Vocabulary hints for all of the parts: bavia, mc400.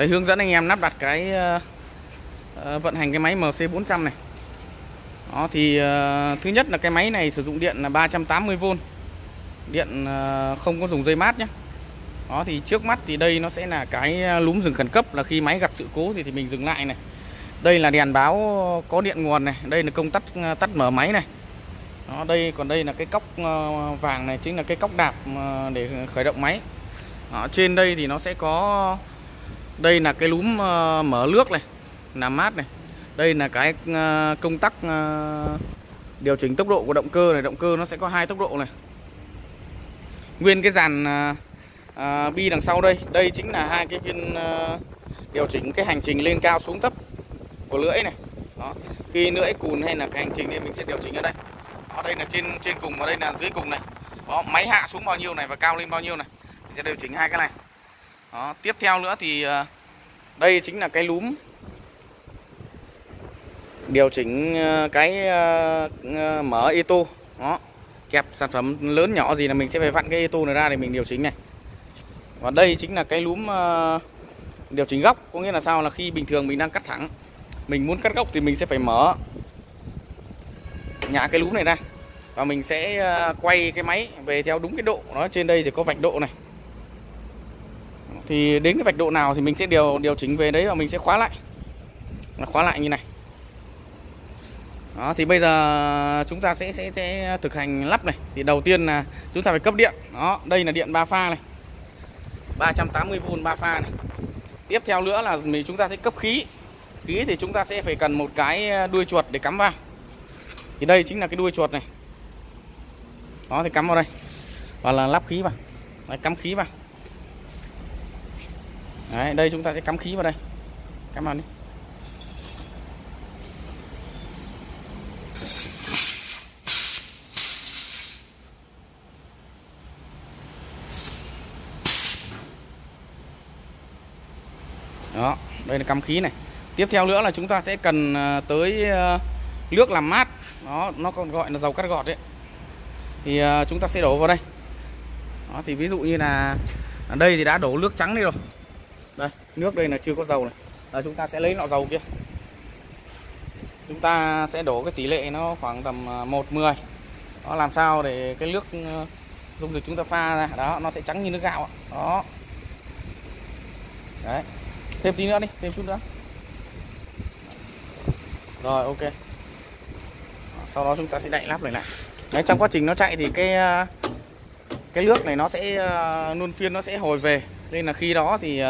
Đấy, hướng dẫn anh em lắp đặt cái vận hành cái máy MC400 này. Đó thì thứ nhất là cái máy này sử dụng điện là 380V. Điện không có dùng dây mát nhé. Đó thì trước mắt thì đây nó sẽ là cái lúm dừng khẩn cấp, là khi máy gặp sự cố thì mình dừng lại này. Đây là đèn báo có điện nguồn này, đây là công tắc tắt mở máy này. Đó, đây còn đây là cái cốc vàng này chính là cái cốc đạp để khởi động máy. Đó, trên đây thì nó sẽ có, đây là cái lúm mở nước này, làm mát này. Đây là cái công tắc điều chỉnh tốc độ của động cơ này, động cơ nó sẽ có 2 tốc độ này. Nguyên cái dàn bi đằng sau đây, đây chính là 2 cái viên điều chỉnh cái hành trình lên cao xuống thấp của lưỡi này. Đó, khi lưỡi cùn hay là cái hành trình thì mình sẽ điều chỉnh ở đây. Ở đây là trên cùng và đây là dưới cùng này. Đó, máy hạ xuống bao nhiêu này và cao lên bao nhiêu này. Mình sẽ điều chỉnh 2 cái này. Đó, tiếp theo nữa thì đây chính là cái lúm điều chỉnh cái mở eto. Đó, kẹp sản phẩm lớn nhỏ gì là mình sẽ phải vặn cái eto này ra để mình điều chỉnh này. Và đây chính là cái lúm điều chỉnh góc, có nghĩa là sao, là khi bình thường mình đang cắt thẳng, mình muốn cắt góc thì mình sẽ phải mở nhả cái lúm này ra và mình sẽ quay cái máy về theo đúng cái độ. Nó trên đây thì có vạch độ này, thì đến cái vạch độ nào thì mình sẽ điều chỉnh về đấy và mình sẽ khóa lại, là khóa lại như này. Đó, thì bây giờ chúng ta sẽ thực hành lắp này. Thì đầu tiên là chúng ta phải cấp điện. Đó, đây là điện 3 pha này, 380V 3 pha này. Tiếp theo nữa là chúng ta sẽ cấp khí. Khí thì chúng ta sẽ phải cần một cái đuôi chuột để cắm vào. Thì đây chính là cái đuôi chuột này. Đó, thì cắm vào đây và là lắp khí vào. Đấy, cắm khí vào. Đấy, đây chúng ta sẽ cắm khí vào đây. Cắm vào đi. Đó, đây là cắm khí này. Tiếp theo nữa là chúng ta sẽ cần tới nước làm mát. Đó, nó còn gọi là dầu cắt gọt đấy. Thì chúng ta sẽ đổ vào đây. Đó, thì ví dụ như là ở đây thì đã đổ nước trắng đi rồi. Đây, nước đây là chưa có dầu này. Rồi chúng ta sẽ lấy lọ dầu kia. Chúng ta sẽ đổ cái tỷ lệ nó khoảng tầm 1:10. Đó, làm sao để cái nước dung dịch chúng ta pha ra, đó, nó sẽ trắng như nước gạo. Đó. Đấy. Thêm tí nữa đi, thêm chút nữa. Rồi, ok. Sau đó chúng ta sẽ đậy lắp này lại. Đấy, trong quá trình nó chạy thì cái nước này nó sẽ luôn phiên nó sẽ hồi về. Nên là khi đó thì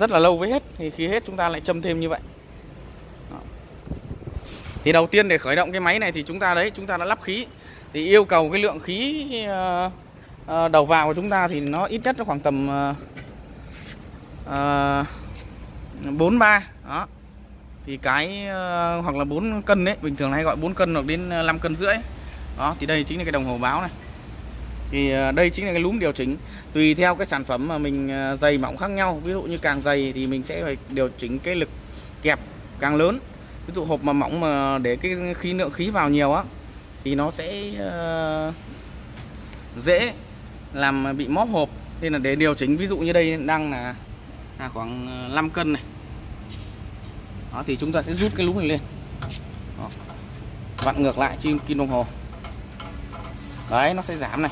rất là lâu với hết. Thì khi hết chúng ta lại châm thêm như vậy. Đó. Thì đầu tiên để khởi động cái máy này thì chúng ta đã lắp khí. Thì yêu cầu cái lượng khí đầu vào của chúng ta thì nó ít nhất nó khoảng tầm 43. Đó. Thì cái hoặc là 4 cân đấy, bình thường hay gọi 4 cân hoặc đến 5,5 cân. Đó, thì đây chính là cái đồng hồ báo này. Thì đây chính là cái lúm điều chỉnh. Tùy theo cái sản phẩm mà mình dày mỏng khác nhau. Ví dụ như càng dày thì mình sẽ phải điều chỉnh cái lực kẹp càng lớn. Ví dụ hộp mà mỏng mà để cái khí lượng khí vào nhiều á thì nó sẽ dễ làm bị móp hộp. Nên là để điều chỉnh, ví dụ như đây đang là khoảng 5 cân này. Đó, thì chúng ta sẽ rút cái lúm này lên. Đó. Vặn ngược lại trên kim đồng hồ. Đấy, nó sẽ giảm này.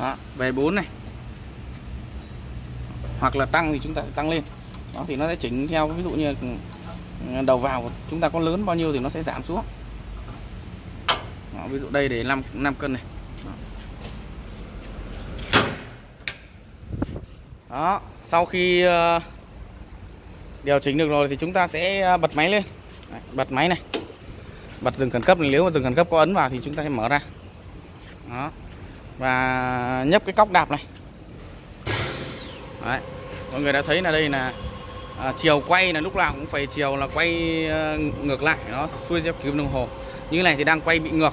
Đó, về 4 này. Hoặc là tăng thì chúng ta sẽ tăng lên. Đó, thì nó sẽ chỉnh theo, ví dụ như đầu vào của chúng ta có lớn bao nhiêu thì nó sẽ giảm xuống. Đó, ví dụ đây để 5 cân này. Đó. Đó, sau khi điều chỉnh được rồi thì chúng ta sẽ bật máy lên. Đấy, bật máy này. Bật dừng khẩn cấp này, nếu mà dừng khẩn cấp có ấn vào thì chúng ta sẽ mở ra. Đó. Và nhấp cái cốc đạp này. Đấy. Mọi người đã thấy là đây là chiều quay là lúc nào cũng phải chiều là quay ngược lại, nó xuôi theo kim đồng hồ. Như này thì đang quay bị ngược.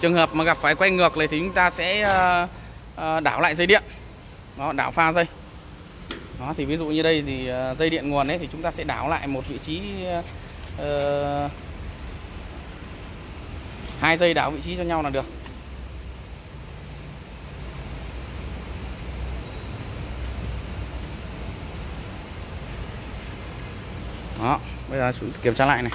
Trường hợp mà gặp phải quay ngược này thì chúng ta sẽ đảo lại dây điện. Đó, đảo pha dây. Đó, thì ví dụ như đây thì dây điện nguồn ấy thì chúng ta sẽ đảo lại một vị trí, 2 dây đảo vị trí cho nhau là được. Đó, bây giờ chúng kiểm tra lại này.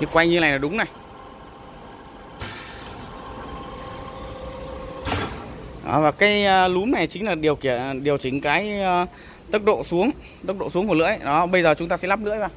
Như quay như này là đúng này. Đó, và cái lúm này chính là điều chỉnh cái tốc độ xuống của lưỡi. Đó, bây giờ chúng ta sẽ lắp lưỡi vào.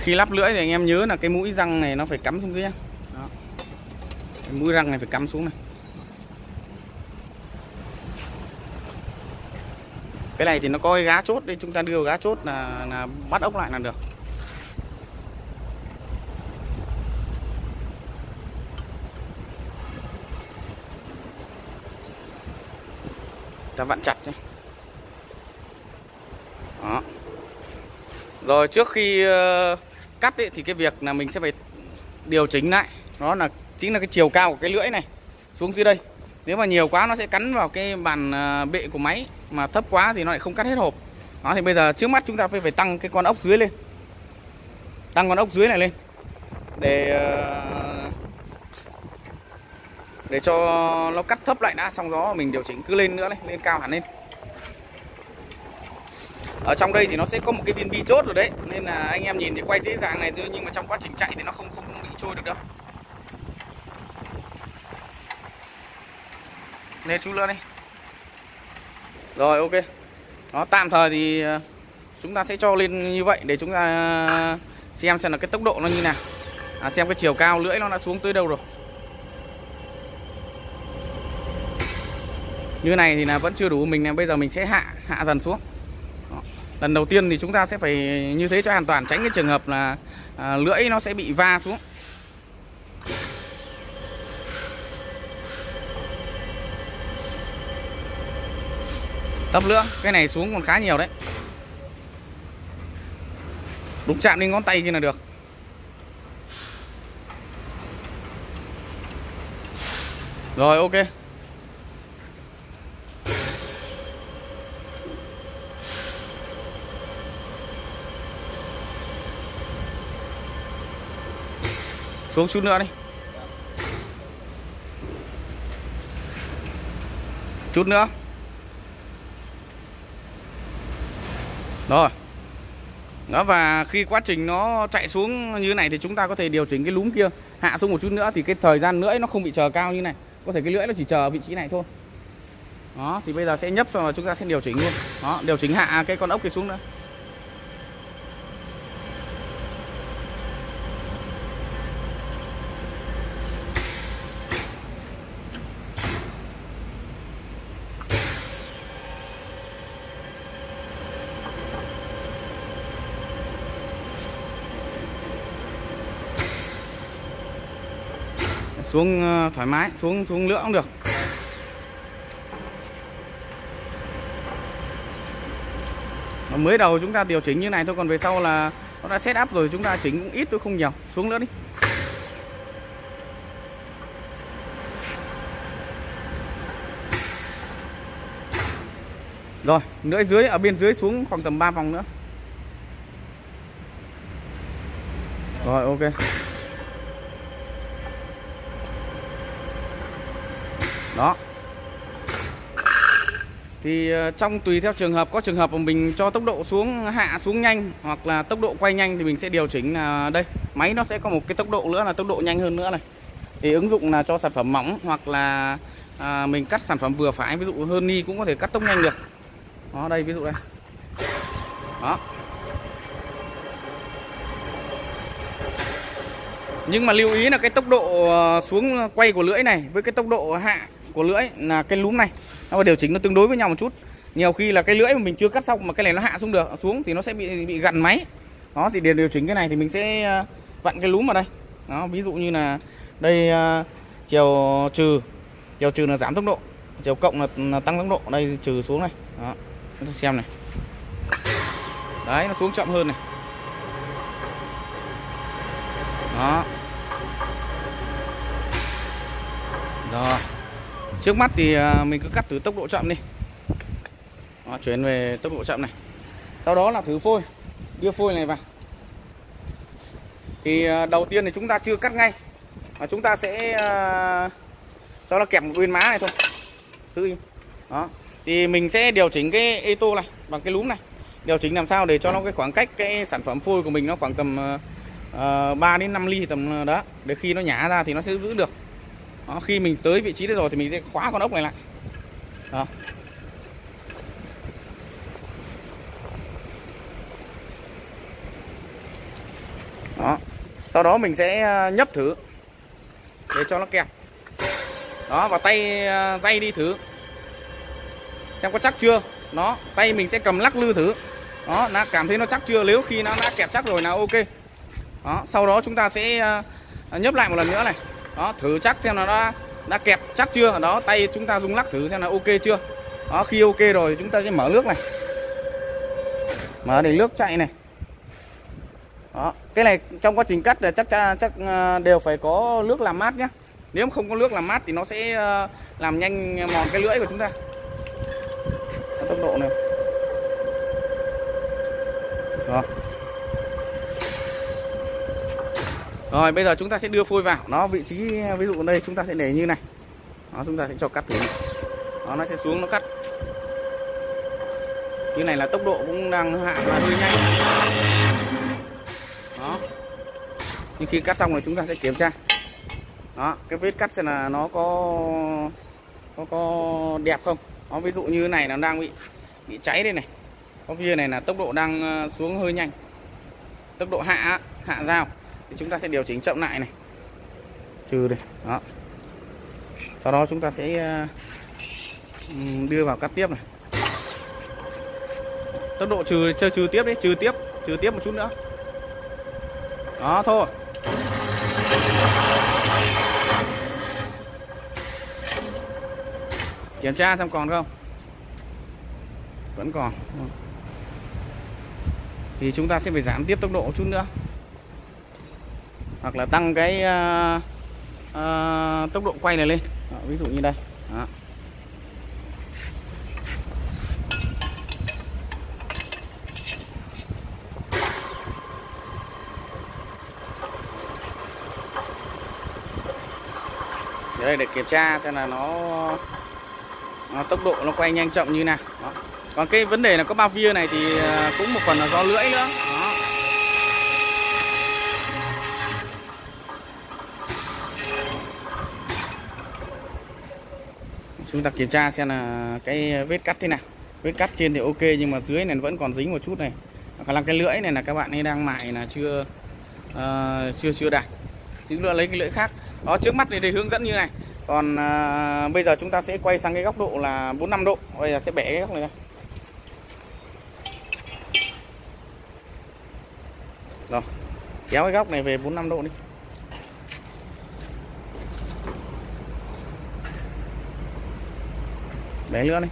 Khi lắp lưỡi thì anh em nhớ là cái mũi răng này nó phải cắm xuống dưới nhá. Đó. Cái mũi răng này phải cắm xuống này. Cái này thì nó có cái gá chốt đấy, chúng ta đưa gá chốt là bắt ốc lại là được. Ta vặn chặt nhé. Đó. Rồi trước khi cắt ấy, thì cái việc là mình sẽ phải điều chỉnh lại. Đó là chính là cái chiều cao của cái lưỡi này xuống dưới đây. Nếu mà nhiều quá nó sẽ cắn vào cái bàn bệ của máy, mà thấp quá thì nó lại không cắt hết hộp. Đó thì bây giờ trước mắt chúng ta phải tăng cái con ốc dưới lên. Tăng con ốc dưới này lên để cho nó cắt thấp lại đã, xong đó mình điều chỉnh cứ lên nữa đấy, lên cao hẳn lên. Ở trong đây thì nó sẽ có một cái viên bi chốt rồi đấy, nên là anh em nhìn thì quay dễ dàng này, nhưng mà trong quá trình chạy thì nó không bị trôi được đâu. Lên chú lưỡi đi. Rồi ok. Đó, tạm thời thì chúng ta sẽ cho lên như vậy để chúng ta xem là cái tốc độ nó như nào, xem cái chiều cao lưỡi nó đã xuống tới đâu rồi. Như này thì là vẫn chưa đủ, mình là bây giờ mình sẽ hạ dần xuống. Lần đầu tiên thì chúng ta sẽ phải như thế cho an toàn, tránh cái trường hợp là lưỡi nó sẽ bị va xuống. Tấp nữa, cái này xuống còn khá nhiều đấy. Đúng chạm lên ngón tay kia là được. Rồi ok. Xuống chút nữa đi. Chút nữa. Rồi. Đó, và khi quá trình nó chạy xuống như thế này thì chúng ta có thể điều chỉnh cái lúm kia hạ xuống một chút nữa, thì cái thời gian lưỡi nó không bị chờ cao như này. Có thể cái lưỡi nó chỉ chờ vị trí này thôi. Đó, thì bây giờ sẽ nhấp và chúng ta sẽ điều chỉnh luôn. Đó, điều chỉnh hạ cái con ốc kia xuống nữa. Xuống thoải mái, xuống lưỡi cũng được. Và mới đầu chúng ta điều chỉnh như này thôi, còn về sau là nó đã set up rồi, chúng ta chỉnh cũng ít thôi, không nhiều. Xuống nữa đi. Rồi, lưỡi dưới ở bên dưới xuống khoảng tầm 3 vòng nữa. Rồi ok. Đó. Thì trong tùy theo trường hợp, có trường hợp mà mình cho tốc độ xuống hạ xuống nhanh hoặc là tốc độ quay nhanh thì mình sẽ điều chỉnh là đây, máy nó sẽ có một cái tốc độ nữa là tốc độ nhanh hơn nữa này. Thì ứng dụng là cho sản phẩm mỏng hoặc là mình cắt sản phẩm vừa phải, ví dụ hơn ni cũng có thể cắt tốc nhanh được. Đó đây, ví dụ đây. Đó. Nhưng mà lưu ý là cái tốc độ xuống quay của lưỡi này với cái tốc độ hạ của lưỡi là cái lúm này nó điều chỉnh nó tương đối với nhau một chút. Nhiều khi là cái lưỡi mà mình chưa cắt xong mà cái này nó hạ xuống thì nó sẽ bị gằn máy. Đó thì điều chỉnh cái này thì mình sẽ vặn cái lúm vào đây. Đó, ví dụ như là đây chiều trừ là giảm tốc độ. chiều cộng là tăng tốc độ, đây trừ xuống này. Đó, chúng ta xem này. Đấy, nó xuống chậm hơn này. Đó. Rồi. Trước mắt thì mình cứ cắt từ tốc độ chậm đi. Đó, chuyển về tốc độ chậm này. Sau đó là thử phôi, đưa phôi này vào. Thì đầu tiên thì chúng ta chưa cắt ngay, mà chúng ta sẽ cho nó kẹp một bên má này thôi, giữ im. Đó. Thì mình sẽ điều chỉnh cái ê tô này bằng cái lúm này, điều chỉnh làm sao để cho nó cái khoảng cách cái sản phẩm phôi của mình nó khoảng tầm 3 đến 5 ly tầm đó, để khi nó nhả ra thì nó sẽ giữ được. Đó, khi mình tới vị trí đấy rồi thì mình sẽ khóa con ốc này lại. Đó. Đó. Sau đó mình sẽ nhấp thử để cho nó kẹp. Đó, và tay day đi thử xem có chắc chưa. Nó tay mình sẽ cầm lắc lư thử. Đó, nó cảm thấy nó chắc chưa. Nếu khi nó đã kẹp chắc rồi là ok. Đó, sau đó chúng ta sẽ nhấp lại một lần nữa này. Đó, thử chắc xem là đã kẹp chắc chưa. Đó, tay chúng ta rung lắc thử xem là ok chưa. Đó, khi ok rồi chúng ta sẽ mở nước này. Mở để nước chạy này. Đó, cái này trong quá trình cắt là chắc đều phải có nước làm mát nhé. Nếu không có nước làm mát thì nó sẽ làm nhanh mòn cái lưỡi của chúng ta. Tốc độ này. Rồi. Rồi bây giờ chúng ta sẽ đưa phôi vào. Nó vị trí ví dụ đây chúng ta sẽ để như này. Đó, chúng ta sẽ cho cắt thử. Đó, nó sẽ xuống nó cắt. Như này là tốc độ cũng đang hạ và hơi nhanh. Đó. Nhưng khi cắt xong rồi chúng ta sẽ kiểm tra. Đó, cái vết cắt xem là nó có đẹp không. Đó, ví dụ như này nó đang bị cháy đây này. Có phía này là tốc độ đang xuống hơi nhanh. Tốc độ hạ dao thì chúng ta sẽ điều chỉnh chậm lại này. Trừ đây. Đó. Sau đó chúng ta sẽ đưa vào cắt tiếp này. Tốc độ trừ chơi trừ tiếp đấy, trừ tiếp một chút nữa. Đó thôi. Kiểm tra xem còn không. Vẫn còn. Thì chúng ta sẽ phải giảm tiếp tốc độ một chút nữa. Hoặc là tăng cái tốc độ quay này lên. Đó, ví dụ như đây. Đó. Ở đây để kiểm tra xem là nó tốc độ nó quay nhanh chậm như nào. Đó. Còn cái vấn đề là có bao via này thì cũng một phần là do lưỡi nữa. Đó. Chúng ta kiểm tra xem là cái vết cắt thế nào. Vết cắt trên thì ok nhưng mà dưới này vẫn còn dính một chút này. Khả năng cái lưỡi này là các bạn ấy đang mài là chưa đạt. Chúng ta lấy cái lưỡi khác. Đó, trước mắt thì để hướng dẫn như này. Còn bây giờ chúng ta sẽ quay sang cái góc độ là 45 độ. Bây giờ sẽ bẻ cái góc này ra. Rồi, kéo cái góc này về 45 độ đi. Bẻ nữa đi.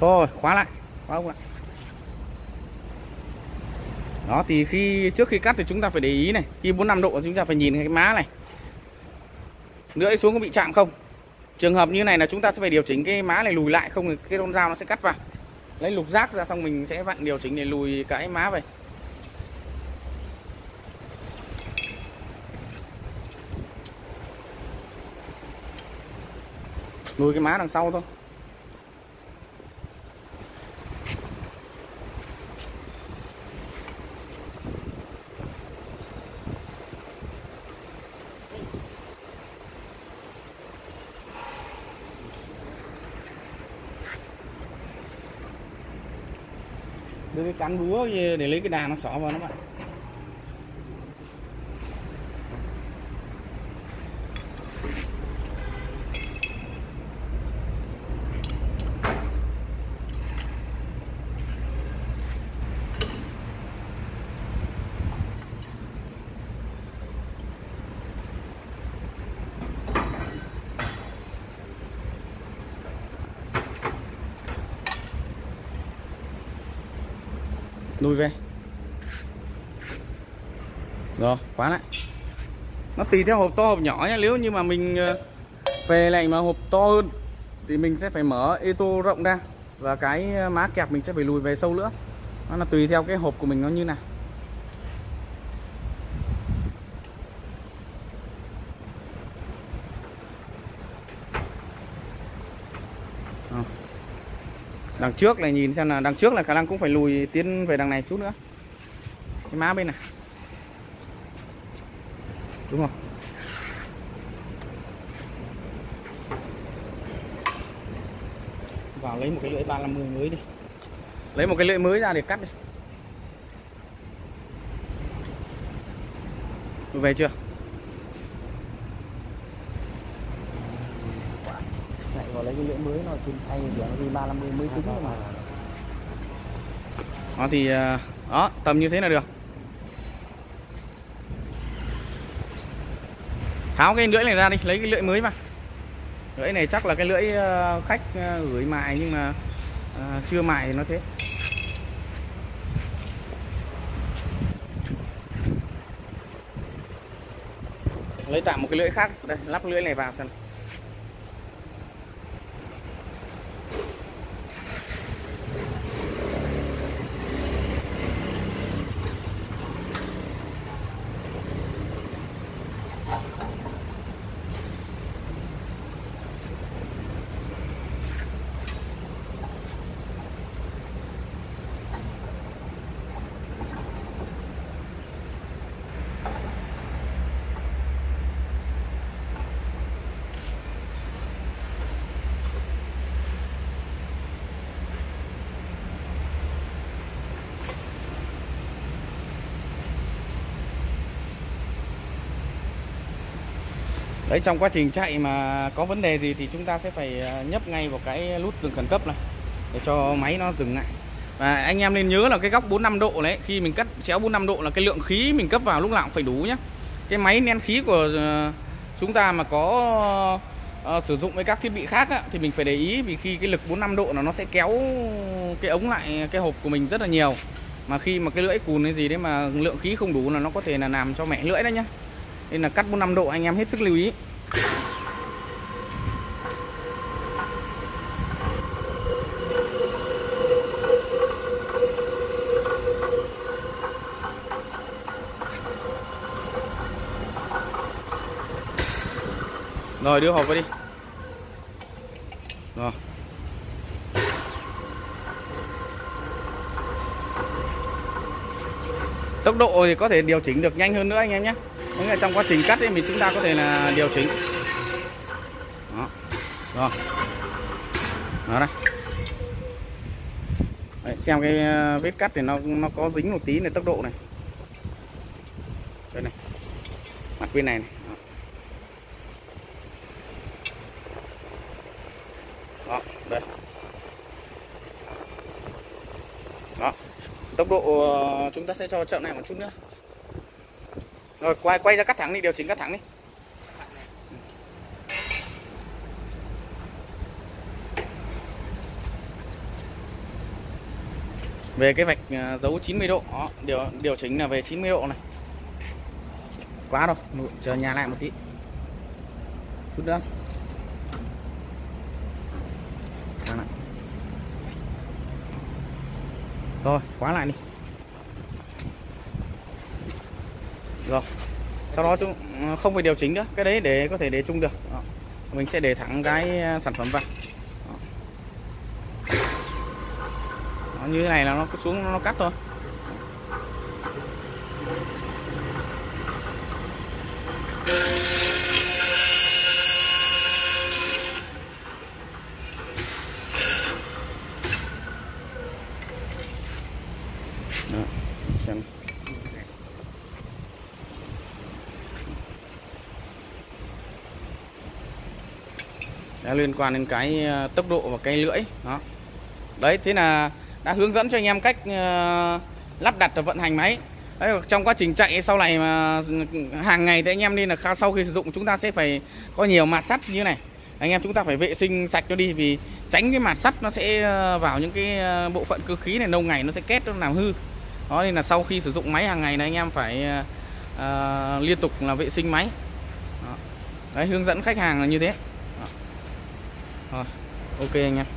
Thôi, khóa lại, khóa ốc lại. Đó, thì trước khi cắt thì chúng ta phải để ý này. Khi 45 độ chúng ta phải nhìn cái má này. Lưỡi xuống có bị chạm không. Trường hợp như này là chúng ta sẽ phải điều chỉnh cái má này lùi lại. Không thì cái con dao nó sẽ cắt vào. Lấy lục giác ra xong mình sẽ vặn điều chỉnh để lùi cái má về. Lùi cái má đằng sau thôi. Đưa cái cán búa để lấy cái đà nó xỏ vào nó bạn. lùi về rồi khóa lại. Nó tùy theo hộp to hộp nhỏ nhé. Nếu như mà mình về lại mà hộp to hơn thì mình sẽ phải mở ê tô rộng ra và cái má kẹp mình sẽ phải lùi về sâu nữa. Nó là tùy theo cái hộp của mình nó như nào. Đằng trước này nhìn xem là đằng trước là khả năng cũng phải lùi tiến về đằng này chút nữa. Cái má bên này. Đúng không? Vào lấy một cái lưỡi 350 mới đi. Lấy một cái lưỡi mới ra để cắt đi. Lùi về chưa? Lấy cái lưỡi mới nó trên thay cái 350 mới tính mà. Đó thì đó, tầm như thế là được. Tháo cái lưỡi này ra đi, lấy cái lưỡi mới mà. Lưỡi này chắc là cái lưỡi khách gửi mài nhưng mà chưa mài thì nó thế. Lấy tạm một cái lưỡi khác, đây, lắp lưỡi này vào xem. Đấy, trong quá trình chạy mà có vấn đề gì thì chúng ta sẽ phải nhấp ngay vào cái nút dừng khẩn cấp này để cho máy nó dừng lại. Và anh em nên nhớ là cái góc 45 độ đấy, khi mình cắt chéo 45 độ là cái lượng khí mình cấp vào lúc nào cũng phải đủ nhé. Cái máy nén khí của chúng ta mà có sử dụng với các thiết bị khác á, thì mình phải để ý, vì khi cái lực 45 độ là nó sẽ kéo cái ống lại cái hộp của mình rất là nhiều. Mà khi mà cái lưỡi cùn hay gì đấy mà lượng khí không đủ là nó có thể là làm cho mẻ lưỡi đấy nhá. Nên là cắt 45 độ anh em hết sức lưu ý. Rồi đưa hộp vào đi. Rồi. Tốc độ thì có thể điều chỉnh được nhanh hơn nữa anh em nhé. Là trong quá trình cắt thì chúng ta có thể là điều chỉnh. Đó. Rồi. Đó đây. Đấy, xem cái vết cắt thì nó có dính một tí này, tốc độ này. Đây này. Mặt bên này này. Đó. Đó, đây. Đó. Tốc độ chúng ta sẽ cho chậm lại một chút nữa. Rồi quay ra cắt thẳng đi, điều chỉnh cắt thẳng đi. Về cái vạch dấu 90 độ, đó, điều chỉnh là về 90 độ này. Quá rồi, chờ nhà lại một tí. Chút nữa. Rồi, khóa lại đi. Rồi, sau đó chúng không phải điều chỉnh nữa, cái đấy để có thể để chung được. Đó. Mình sẽ để thẳng cái sản phẩm vào. Đó, như thế này là nó cứ xuống nó cắt thôi. Đó, xem. Đã liên quan đến cái tốc độ và cái lưỡi đó. Đấy, thế là đã hướng dẫn cho anh em cách lắp đặt và vận hành máy. Đấy, trong quá trình chạy sau này mà hàng ngày thì anh em nên là sau khi sử dụng chúng ta sẽ phải có nhiều mạt sắt như này. Anh em chúng ta phải vệ sinh sạch nó đi, vì tránh cái mạt sắt nó sẽ vào những cái bộ phận cơ khí này, lâu ngày nó sẽ kết, nó làm hư. Đó nên là sau khi sử dụng máy hàng ngày này anh em phải liên tục là vệ sinh máy. Đó. Đấy, hướng dẫn khách hàng là như thế. Đó. Rồi, ok anh em.